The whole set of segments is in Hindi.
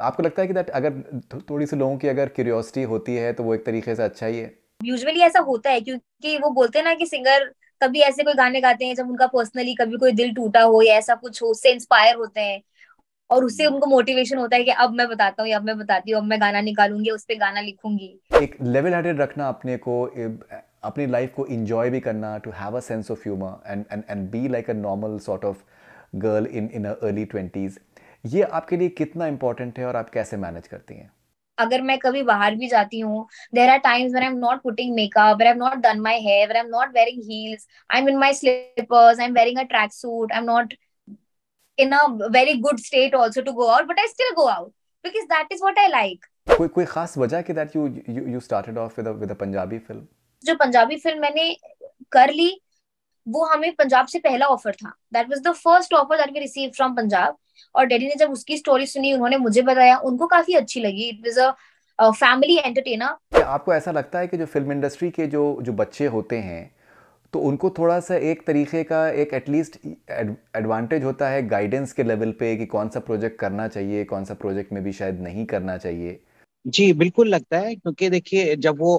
आपको लगता है कि दैट अगर थोड़ी सी लोगों की अगर क्यूरियोसिटी होती है तो वो एक तरीके से अच्छा ही है। यूजुअली ऐसा होता है क्योंकि वो बोलते हैं ना कि सिंगर कभी ऐसे कोई गाने गाते हैं जब उनका पर्सनली कभी कोई दिल टूटा हो या ऐसा कुछ हो, उससे इंस्पायर होते हैं और उससे उनको मोटिवेशन होता है कि अब मैं बताता हूँ या अब मैं बताती हूँ, अब मैं गाना निकालूंगी, उस पर गाना लिखूंगी। एक लेवल हेडेड रखना अपने को, अपनी लाइफ को एंजॉय भी करना, to have a sense of humour and be like a normal sort of girl in early 20s, ये आपके लिए कितना इम्पोर्टेंट है और आप कैसे मैनेज करती हैं? अगर मैं कभी बाहर भी जाती हूँ, there are times when I'm not putting makeup, when I'm not done my hair, when I'm not wearing heels, I'm in my slippers, I'm wearing a tracksuit, I'm not in a very good state also to go out, but I still go out because that is what I like. कोई खास वजह कि that you started off with a Punjabi film? जो पंजाबी फिल्म मैंने कर ली वो हमें पंजाब से पहला ऑफर था। That was the first offer that we received from Punjab. और डैडी ने जब उसकी स्टोरी सुनी, उन्होंने मुझे बताया, उनको काफी अच्छी लगी। It was a family entertainer. आपको ऐसा लगता है कि जो फिल्म इंडस्ट्री के जो बच्चे होते हैं तो उनको थोड़ा सा एक तरीके का एक एटलीस्ट एडवांटेज होता है गाइडेंस के लेवल पे कि कौन सा प्रोजेक्ट करना चाहिए, कौन सा प्रोजेक्ट में भी शायद नहीं करना चाहिए? जी बिल्कुल लगता है, क्योंकि देखिए जब वो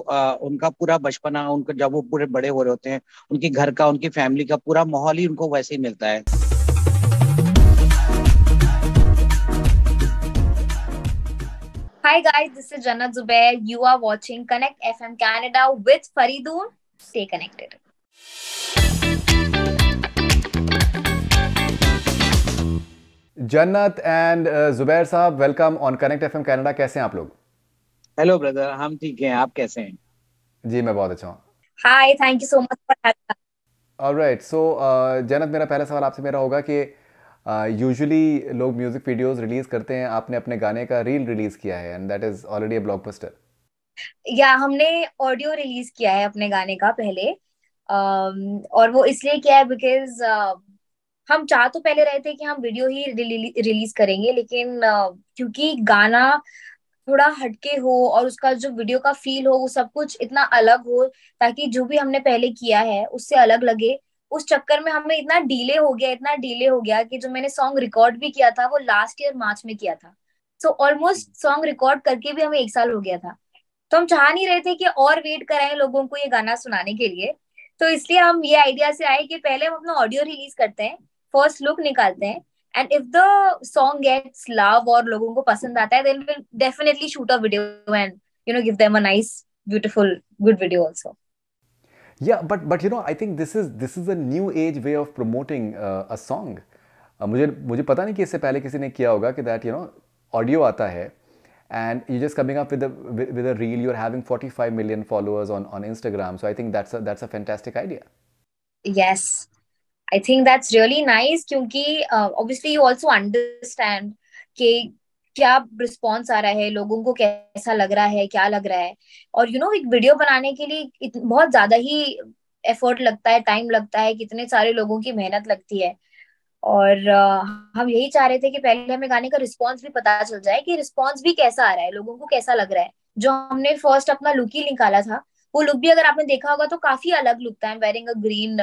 उनका पूरा बचपना, उनको जब वो पूरे बड़े हो रहे होते हैं, उनके घर का, उनकी फैमिली का पूरा माहौल ही उनको वैसे ही मिलता है। Hi guys, this is Jannat Zubair. You are watching Connect FM Canada with Faridoon. Stay connected. Jannat and Zubair साहब, welcome on Connect FM Canada. कैसे हैं आप लोग? Hello brother, हम ठीक हैं, आप कैसे हैं? जी मैं बहुत अच्छा हूँ। Hi, thank you so much for having us. All right, so Jannat, मेरा पहला सवाल आपसे मेरा होगा कि यूजुअली लोग म्यूजिक वीडियोस रिलीज करते हैं, आपने अपने गाने का रील रिलीज किया है and that is already a blockbuster. या हमने ऑडियो रिलीज किया है अपने गाने का पहले, और वो इसलिए किया है बिकॉज हम चाह तो पहले रहे थे कि हम वीडियो ही रिलीज करेंगे, लेकिन क्योंकि गाना थोड़ा हटके हो और उसका जो वीडियो का फील हो वो सब कुछ इतना अलग हो ताकि जो भी हमने पहले किया है उससे अलग लगे, उस चक्कर में हमें इतना डिले हो गया कि जो मैंने सॉन्ग रिकॉर्ड भी किया था वो लास्ट ईयर मार्च में किया था। सो ऑलमोस्ट सॉन्ग रिकॉर्ड करके भी हमें 1 साल हो गया था। तो हम चाह नहीं रहे थे कि और वेट कराएं लोगों को ये गाना सुनाने के लिए, तो इसलिए हम ये आइडिया से आए कि पहले हम अपना ऑडियो रिलीज करते हैं, फर्स्ट लुक निकालते हैं, and if the song gets love और लोगों को पसंद आता है then we will definitely shoot a video and you know give them a nice beautiful good video also. Yeah, but you know, I think this is a new age way of promoting a song. मुझे पता नहीं कि इससे पहले किसी ने किया होगा कि that you know audio आता है and you just coming up with a reel. You're having 45 million followers on Instagram, so I think that's a fantastic idea. Yes, I think that's really nice क्योंकि obviously you also understand कि क्या रिस्पॉन्स आ रहा है, लोगों को कैसा लग रहा है, क्या लग रहा है, और यू नो, एक वीडियो बनाने के लिए बहुत ज्यादा ही एफर्ट लगता है, टाइम लगता है, कितने सारे लोगों की मेहनत लगती है, और हम यही चाह रहे थे कि पहले हमें गाने का रिस्पॉन्स भी पता चल जाए कि रिस्पॉन्स भी कैसा आ रहा है, लोगों को कैसा लग रहा है। जो हमने फर्स्ट अपना लुक ही निकाला था वो लुक भी अगर आपने देखा होगा तो काफी अलग लुक था। I am wearing a green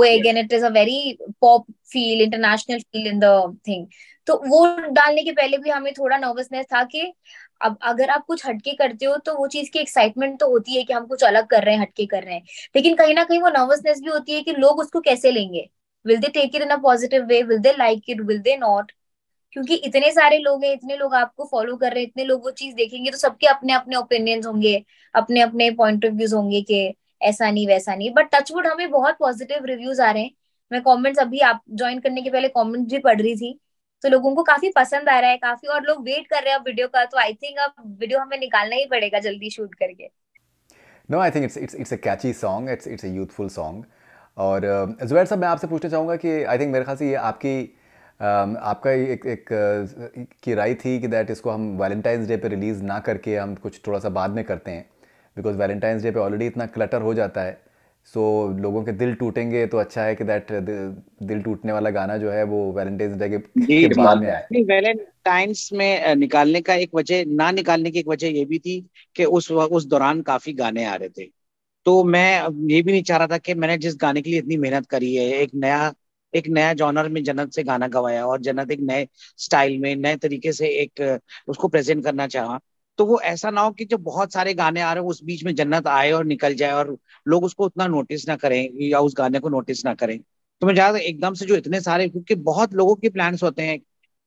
wig and it is a very pop feel, international feel in the thing. तो वो डालने के पहले भी हमें थोड़ा नर्वसनेस था कि अब अगर आप कुछ हटके करते हो तो वो चीज की एक्साइटमेंट तो होती है कि हम कुछ अलग कर रहे हैं, हटके कर रहे हैं, लेकिन कहीं ना कहीं वो नर्वसनेस भी होती है कि लोग उसको कैसे लेंगे, will they take it in a positive way, will they like it, will they not, क्योंकि इतने सारे लोग हैं, इतने लोग आपको फॉलो कर रहे हैं, इतने लोग वो चीज देखेंगे, तो सबके अपने अपने ओपिनियंस होंगे, अपने अपने पॉइंट ऑफ व्यूज होंगे कि ऐसा नहीं वैसा नहीं। बट टचवुड हमें बहुत पॉजिटिव रिव्यूज आ रहे हैं। मैं कमेंट्स अभी आप ज्वाइन करने के पहले कमेंट्स भी पढ़ रही थी, तो लोगों को काफी पसंद आ रहा है काफी, और लोग वेट कर रहे हैं अब वीडियो का, तो आई थिंक अब वीडियो हमें निकालना ही पड़ेगा जल्दी शूट करके। No, I think it's a catchy song, it's a youthful song. और ज़ुबैर साहब, मैं आपसे पूछना चाहूंगा कि आई थिंक मेरे ख्याल से ये आपका एक की राय थी कि दैट इसको हम वैलेंटाइंस डे पे रिलीज़ ना करके हम कुछ थोड़ा सा बाद में करते हैं, बिकॉज वैलेंटाइंस डे पे ऑलरेडी इतना क्लटर हो जाता है, सो लोगों के दिल टूटेंगे, तो अच्छा है कि दैट दिल टूटने वाला गाना जो है वो वैलेंटाइंस डे के बाद में आए। वैलेंटाइंस में निकालने का एक वजह, ना निकालने की एक वजह ये भी थी कि उस दौरान काफ़ी गाने आ रहे थे, तो मैं ये भी नहीं चाह रहा था कि मैंने जिस गाने के लिए इतनी मेहनत करी है, एक नया एक नया जॉनर में जन्नत से गाना गवाया और जन्नत एक नए स्टाइल में नए तरीके से एक उसको प्रेजेंट करना चाहा, तो वो ऐसा ना हो कि जो बहुत सारे गाने आ रहे हो उस बीच में जन्नत आए और निकल जाए और लोग उसको उतना नोटिस ना करें या उस गाने को नोटिस ना करें। तो मैं ज्यादा एकदम से जो इतने सारे, क्योंकि बहुत लोगों के प्लान्स होते हैं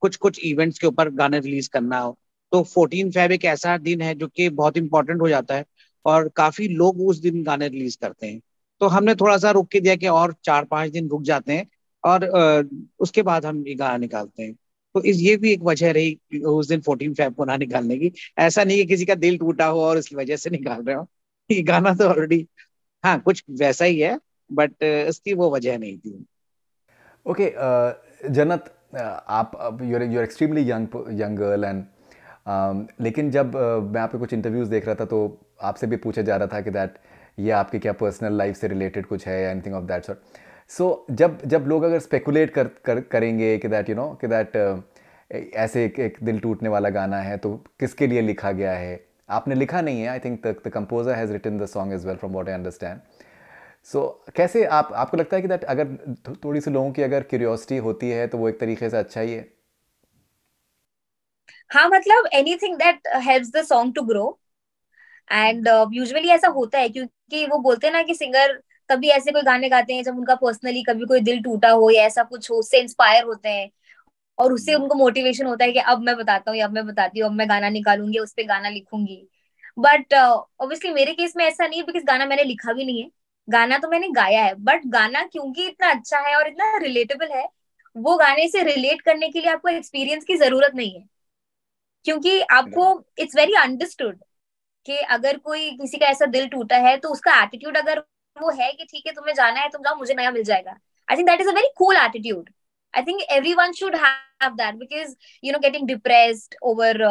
कुछ कुछ इवेंट्स के ऊपर गाने रिलीज करना हो, तो 14 फ़रवरी एक ऐसा दिन है जो कि बहुत इंपॉर्टेंट हो जाता है और काफी लोग उस दिन गाने रिलीज करते हैं। तो हमने थोड़ा सा रुक के दिया कि और 4-5 दिन रुक जाते हैं और उसके बाद हम ये गाना निकालते हैं। तो इस ये भी एक वजह रही उस दिन 14 फ़रवरी को ना निकालने की। ऐसा नहीं है किसी का दिल टूटा हो और इसकी वजह से निकाल रहे हो, ये गाना तो ऑलरेडी हाँ कुछ वैसा ही है, बट इसकी वो वजह नहीं थी। ओके जन्नत, आप you're extremely young girl and लेकिन जब मैं आपके कुछ इंटरव्यूज़ देख रहा था तो आपसे भी पूछा जा रहा था कि दैट ये आपकी क्या पर्सनल लाइफ से रिलेटेड कुछ है या anything of that sort. So जब लोग अगर स्पेकुलेट करेंगे कि दैट कि दैट ऐसे एक दिल टूटने वाला गाना है तो किसके लिए लिखा गया है, आपने लिखा नहीं है। I think the composer has written the song as well from what I understand. So कैसे आपको लगता है कि दैट अगर थोड़ी सी लोगों की अगर क्यूरियोसिटी होती है तो वो एक तरीके से अच्छा ही है? हाँ, मतलब anything that helps the song to grow and usually ऐसा होता है, क्योंकि वो बोलते हैं ना कि सिंगर कभी ऐसे कोई गाने गाते हैं जब उनका पर्सनली कभी कोई दिल टूटा हो या ऐसा कुछ हो, उससे इंस्पायर होते हैं और उससे उनको मोटिवेशन होता है कि अब मैं बताता हूँ, अब मैं बताती हूँ, अब मैं गाना निकालूंगी, उस पर गाना लिखूंगी। बट ऑब्वियसली मेरे केस में ऐसा नहीं है, बिकॉज गाना मैंने लिखा भी नहीं है, गाना तो मैंने गाया है। बट गाना क्योंकि इतना अच्छा है और इतना रिलेटेबल है, वो गाने से रिलेट करने के लिए आपको एक्सपीरियंस की जरूरत नहीं है, क्योंकि आपको इट्स वेरी अंडरस्टूड कि अगर कोई किसी का ऐसा दिल टूटा है तो उसका एटीट्यूड अगर वो है कि ठीक है तुम्हें जाना है तुम जाओ, मुझे नया मिल जाएगा। I think that is a very cool attitude. I think everyone should have that, because you know getting depressed over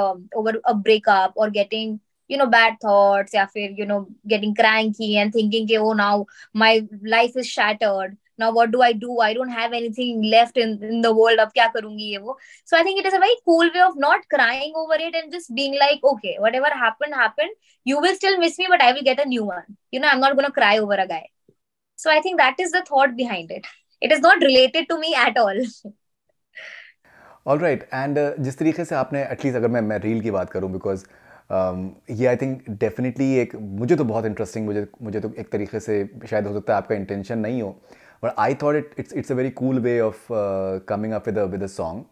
a breakup और getting you know bad thoughts या फिर you know getting cranky and thinking कि oh now my life is shattered, now what do I don't have anything left in the world, अब क्या करूंगी ये वो। So I think it is a very cool way of not crying over it and just being like okay whatever happened, you will still miss me but I will get a new one, you know I'm not gonna cry over a guy. So I think that is the thought behind it is not related to me at all. All right, and जिस तरीके से आपने एटलीस्ट अगर मैं रील की बात करूं, बिकॉज ये आई थिंक डेफिनेटली एक मुझे तो बहुत इंटरेस्टिंग मुझे तो एक तरीके से शायद हो सकता है आपका इंटेंशन नहीं हो, but I thought it's a very cool way of coming up with a song,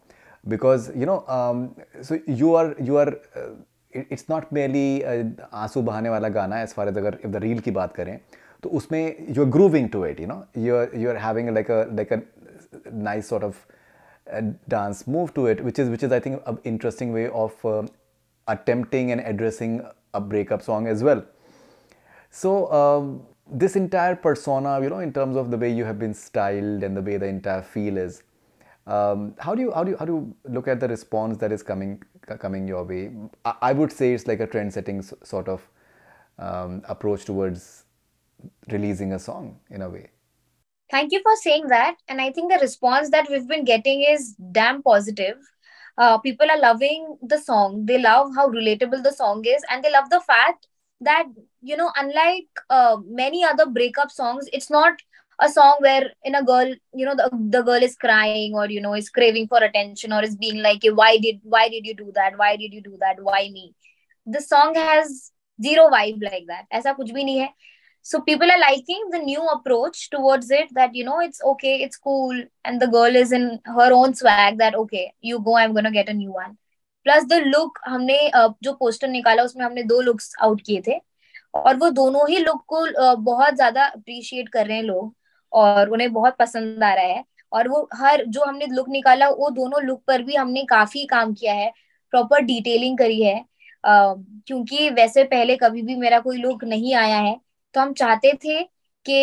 because so you are it's not merely आंसू बहाने वाला गाना। एज फार एज अगर द रील की बात करें तो उसमें you are grooving to it, you are having like a nice sort of dance move to it, which is I think a interesting way of attempting and addressing a breakup song as well. So this entire persona, in terms of the way you have been styled and the way the entire feel is, how do you look at the response that is coming your way? I would say it's like a trend-setting sort of approach towards releasing a song in a way. Thank you for saying that, and I think the response that we've been getting is damn positive. People are loving the song. They love how relatable the song is, and they love the fact that unlike many other breakup songs, it's not a song where a girl the girl is crying or is craving for attention or is being like why did you do that? Why did you do that? Why me? The song has zero vibe like that. ऐसा कुछ भी नहीं है. So people are liking the new approach towards it, that it's okay, it's cool, and the girl is in her own swag that okay, you go, I'm gonna get a new one. Plus the look, हमने जो poster निकाला उसमें हमने 2 looks out किए थे और वो दोनों ही look को बहुत ज्यादा appreciate कर रहे हैं लोग और उन्हें बहुत पसंद आ रहा है। और वो हर जो हमने look निकाला वो दोनों look पर भी हमने काफी काम किया है, proper detailing करी है, क्योंकि वैसे पहले कभी भी मेरा कोई look नहीं आया है, तो हम चाहते थे कि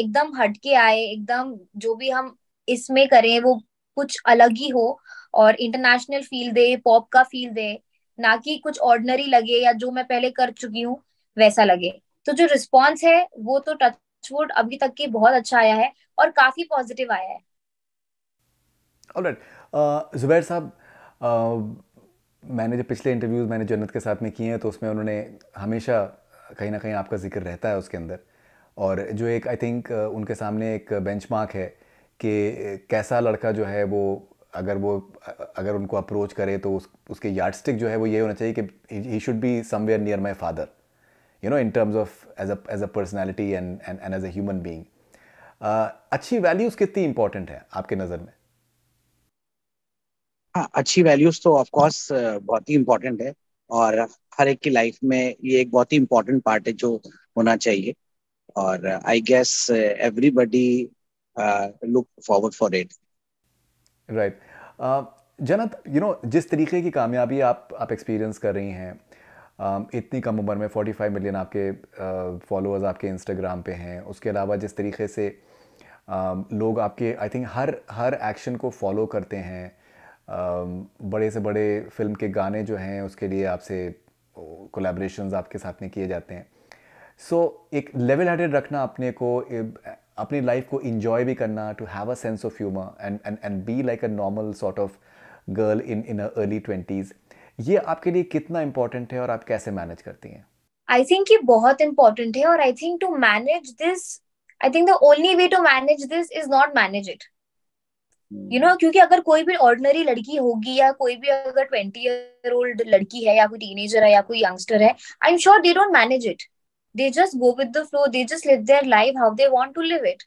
एकदम हटके आए, एकदम जो भी हम इसमें करें वो कुछ अलग ही हो और इंटरनेशनल फील दे, पॉप का फील दे, ना कि कुछ ऑर्डिनरी लगे या जो मैं पहले कर चुकी हूँ वैसा लगे। तो जो रिस्पॉन्स है वो तो टचवुड अभी तक के बहुत अच्छा आया है और काफी पॉजिटिव आया है। ऑलराइट जुबैर साहब, मैंने जो पिछले इंटरव्यूज मैंने जन्नत के साथ में किए हैं तो उसमें उन्होंने हमेशा कहीं ना कहीं आपका जिक्र रहता है उसके अंदर, और जो एक आई थिंक उनके सामने एक बेंचमार्क है कि कैसा लड़का जो है वो अगर उनको अप्रोच करे तो उसके यार्डस्टिक जो है वो ये होना चाहिए कि he should be somewhere near my father, you know, in terms of as a personality and as a human being. अच्छी वैल्यूज़ कितनी इंपॉर्टेंट है आपके नज़र में? हाँ, अच्छी वैल्यूज़ तो ऑफकोर्स बहुत ही इम्पॉर्टेंट है और हर एक की लाइफ में ये एक बहुत ही इम्पॉर्टेंट पार्ट है जो होना चाहिए, और I guess everybody look forward for it. Right. Jannat, you know, जिस तरीके की कामयाबी आप एक्सपीरियंस कर रही हैं इतनी कम उम्र में, 45 मिलियन आपके फॉलोअर्स आपके इंस्टाग्राम पे हैं, उसके अलावा जिस तरीके से लोग आपके आई थिंक हर एक्शन को फॉलो करते हैं, बड़े से बड़े फिल्म के गाने जो हैं उसके लिए आपसे कोलैबोरेशंस आपके साथ में किए जाते हैं। सो एक लेवल हेडेड रखना अपने को, अपनी लाइफ को इंजॉय भी करना, to have a sense of humour and be like a normal sort of girl in early 20s, ये आपके लिए कितना इम्पोर्टेंट है और आप कैसे मैनेज करती हैं? आई थिंक ये बहुत इम्पोर्टेंट है और I think to manage this, I think the only way to manage this is not manage it, you know, क्योंकि अगर कोई भी ऑर्डिनरी लड़की होगी या कोई भी अगर 20-year-old लड़की है या कोई टीनेजर है या कोई यंगस्टर है, I am sure they don't manage it, they just go with the flow, they just live their life how they want to live it.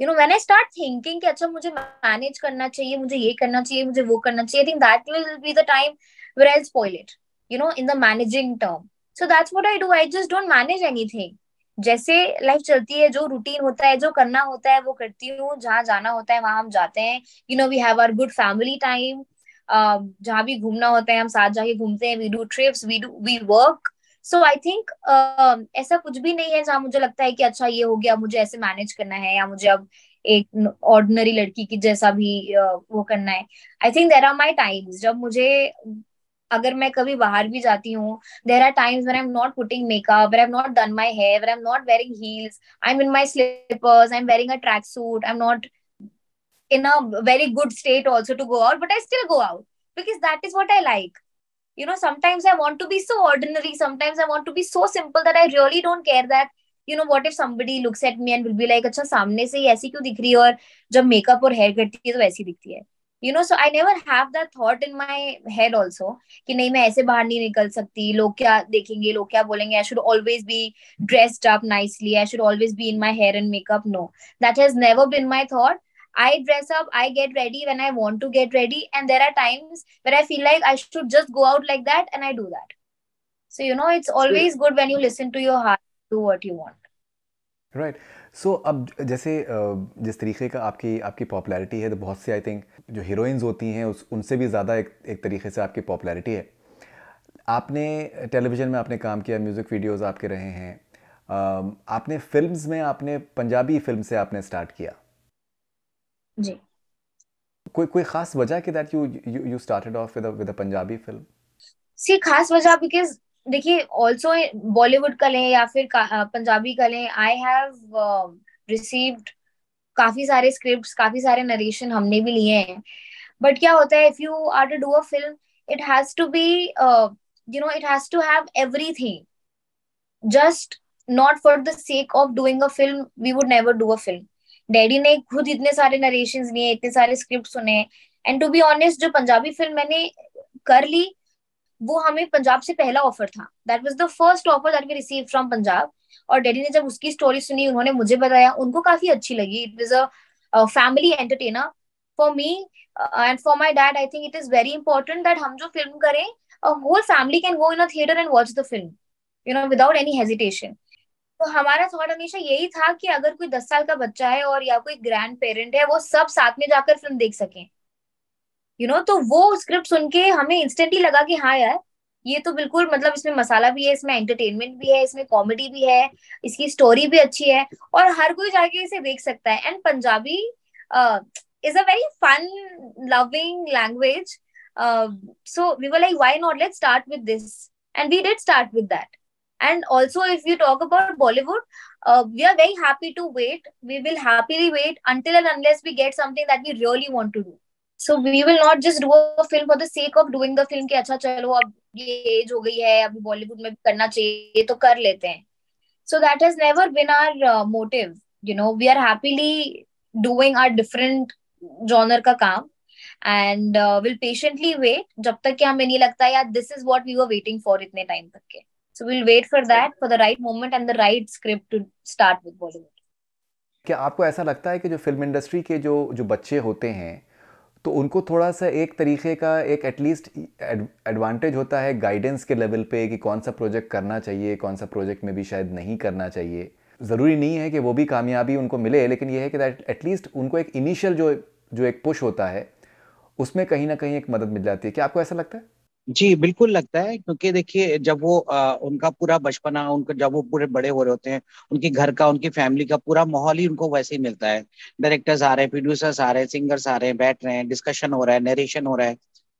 You know, when I start thinking कि अच्छा मुझे मैनेज करना चाहिए, मुझे ये करना चाहिए, मुझे वो करना चाहिए, I think that will be the time where I'll spoil it, you know, in the managing term. So that's what I do. I just don't manage anything. जैसे लाइफ चलती है, जो रूटीन होता है, जो करना होता है वो करती हूँ, जहाँ जाना होता है वहां हम जाते हैं, you know, we have our good family time, जहाँ भी घूमना होता है हम साथ जाके घूमते हैं, we do trips, we work. So I think ऐसा कुछ भी नहीं है जहाँ मुझे लगता है कि अच्छा ये हो गया, अब मुझे ऐसे मैनेज करना है या मुझे अब एक ऑर्डिनरी लड़की की जैसा भी वो करना है। I think there are my times जब मुझे, अगर मैं कभी बाहर भी जाती हूँ, there are times when I'm not putting makeup, when I'm not done my hair, when I'm not wearing heels, I'm in my slippers, I'm wearing a tracksuit, I'm not in a very good state also to go out, but I still go out because that is what I like. You know, sometimes I want to be so ordinary, sometimes I want to be so simple that I really don't care that, you know, what if somebody looks at me and will be like, अच्छा सामने से ही ऐसी क्यों दिख रही है और जब मेकअप और हेयर करती है तो ऐसी दिखती है। You know, so I never have that thought in my head also कि नहीं मैं ऐसे बाहर नहीं निकल सकती, लोग क्या देखेंगे, लोग क्या बोलेंगे, I should always be dressed up nicely, I should always be in my hair and makeup. No, that has never been my thought. I dress up, I get ready when I want to get ready, and there are times where I feel like I should just go out like that and I do that. So, you know, it's always good when you listen to your heart, do what you want. Right. So अब जैसे जिस तरीके का आपकी पॉपुलैरिटी है, तो बहुत से आई थिंक जो हीरोइंस होती हैं उनसे भी ज़्यादा एक तरीके से आपकी पॉपुलैरिटी है। आपने टेलीविज़न में आपने काम किया, म्यूज़िक वीडियोस आपके रहे हैं, आपने फिल्म्स में, आपने पंजाबी फिल्म से आपने स्टार्ट किया जी। कोई ख़ास वजह कि that you started off with a Punjabi film? सी, खास वजह बिकॉज देखिए ऑल्सो बॉलीवुड का लें या फिर पंजाबी का लें, आई हैव रिसीव्ड काफ़ी सारे स्क्रिप्ट्स, काफ़ी सारे नरेशन हमने भी लिए हैं, बट क्या होता है if you are to do a film it has to be, you know, it has to have everything, just not for the sake of doing a film we would never do a film. Daddy ने खुद इतने सारे नरेशन लिए, इतने सारे स्क्रिप्ट सुने, एंड टू बी ऑनेस्ट जो पंजाबी फिल्म मैंने कर ली वो हमें पंजाब से पहला ऑफर था, that was the first offer that we receive from Punjab, और डैडी ने जब उसकी स्टोरी सुनी, उन्होंने मुझे बताया, उनको काफी अच्छी लगी। It was a family entertainer for me and for my dad. I think it is very important that हम जो फिल्म करें a whole family can go in a theatre and watch the film, you know, without any hesitation. तो हमारा थॉट हमेशा यही था कि अगर कोई 10 साल का बच्चा है और या कोई ग्रैंड पेरेंट है, वो सब साथ में जाकर फिल्म देख सकें, यू नो। तो वो स्क्रिप्ट सुन के हमें इंस्टेंटली लगा कि हाँ यार, ये तो बिल्कुल, मतलब इसमें मसाला भी है, इसमें एंटरटेनमेंट भी है, इसमें कॉमेडी भी है, इसकी स्टोरी भी अच्छी है और हर कोई जाके इसे देख सकता है। And Punjabi is a very fun loving language, so we were like why not, let's start with this, and we did start with that. And also if you talk about Bollywood, we are very happy to wait, we will happily wait until and unless we get something that we really want to do. So we will not just do a film for the sake of doing the film कि अच्छा चलो अब ये एज हो गई है, अभी बॉलीवुड में भी करना चाहिए तो कर लेते हैं। So that has never been our motive, you know. We are happily doing our different genre का काम and we'll patiently wait जब तक कि हमें नहीं लगता यार this is what we were waiting for इतने time तक के. So we'll wait for that, for the right moment and the right script to start with Bollywood. क्या आपको ऐसा लगता है कि जो फिल्म इंडस्ट्री के जो बच्चे होते हैं तो उनको थोड़ा सा एक तरीके का एक एटलीस्ट एडवांटेज होता है गाइडेंस के लेवल पे कि कौन सा प्रोजेक्ट करना चाहिए, कौन सा प्रोजेक्ट में भी शायद नहीं करना चाहिए. ज़रूरी नहीं है कि वो भी कामयाबी उनको मिले, लेकिन ये है कि एटलीस्ट उनको एक इनिशियल जो एक पुश होता है उसमें कहीं ना कहीं एक मदद मिल जाती है. क्या आपको ऐसा लगता है? जी बिल्कुल लगता है, क्योंकि देखिए जब वो उनका पूरा बचपना, उनको जब वो पूरे बड़े हो रहे होते हैं, उनके घर का, उनकी फैमिली का पूरा माहौल ही उनको वैसे ही मिलता है. डायरेक्टर्स आ रहे हैं, प्रोड्यूसर्स आ रहे हैं, सिंगर्स आ रहे हैं, बैठ रहे हैं, डिस्कशन हो रहा है, नरेशन हो रहा है,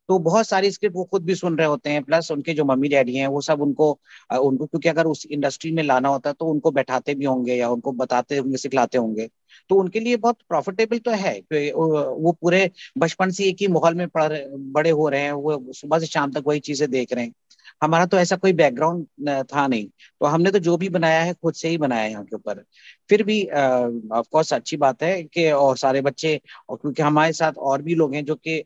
तो बहुत सारी स्क्रिप्ट वो खुद भी सुन रहे होते हैं. प्लस उनके जो मम्मी डैडी हैं वो सब उनको क्योंकि अगर उस इंडस्ट्री में लाना होता तो उनको बैठाते भी होंगे या उनको बताते होंगे, सिखलाते होंगे, तो उनके लिए बहुत प्रॉफिटेबल तो है. वो पूरे बचपन से एक ही माहौल में बड़े हो रहे हैं, वो सुबह से शाम तक वही चीजें देख रहे हैं. हमारा तो ऐसा कोई बैकग्राउंड था नहीं, तो हमने तो जो भी बनाया है खुद से ही बनाया है यहाँ के ऊपर. फिर भी ऑफ कोर्स अच्छी बात है कि और सारे बच्चे, और क्योंकि हमारे साथ और भी लोग हैं जो कि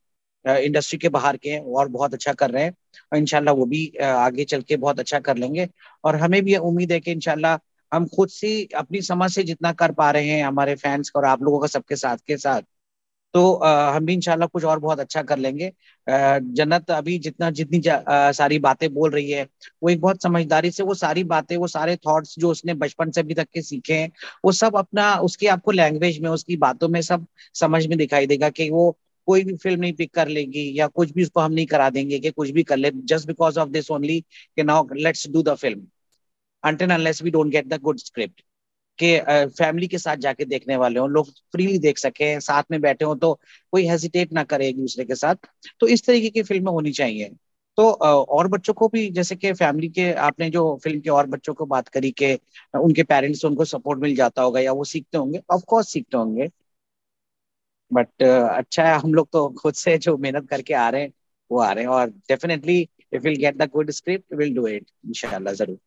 इंडस्ट्री के बाहर के हैं और बहुत अच्छा कर रहे हैं, और इंशाल्लाह वो भी आगे चल के बहुत अच्छा कर लेंगे. और हमें भी उम्मीद है कि इंशाल्लाह हम खुद से अपनी समझ से जितना कर पा रहे हैं हमारे फैंस और आप लोगों का सबके साथ के साथ, तो हम भी इंशाल्लाह कुछ और बहुत अच्छा कर लेंगे. जन्नत अभी जितनी सारी बातें बोल रही है, वो एक बहुत समझदारी से वो सारी बातें, वो सारे थॉट्स जो उसने बचपन से अभी तक के सीखे हैं, वो सब अपना उसकी आपको लैंग्वेज में, उसकी बातों में सब समझ में दिखाई देगा कि वो कोई भी फिल्म नहीं पिक कर लेगी या कुछ भी उसको हम नहीं करा देंगे कि कुछ भी कर ले just because of this only कि now let's do the film until unless we don't get the good script. के फैमिली के साथ जाके देखने वाले हों, लोग फ्रीली देख सके, साथ में बैठे हों, तो कोई हेजिटेट ना करे एक दूसरे के साथ, तो इस तरीके की फिल्में होनी चाहिए. तो और बच्चों को भी, जैसे कि फैमिली के, आपने जो फिल्म के और बच्चों को बात करी के उनके पेरेंट्स उनको सपोर्ट मिल जाता होगा या वो सीखते होंगे, ऑफकोर्स सीखते होंगे, बट अच्छा है हम लोग तो खुद से जो मेहनत करके आ रहे हैं वो आ रहे हैं. और definitely if will get the good script will do it इंशाल्लाह, जरूर.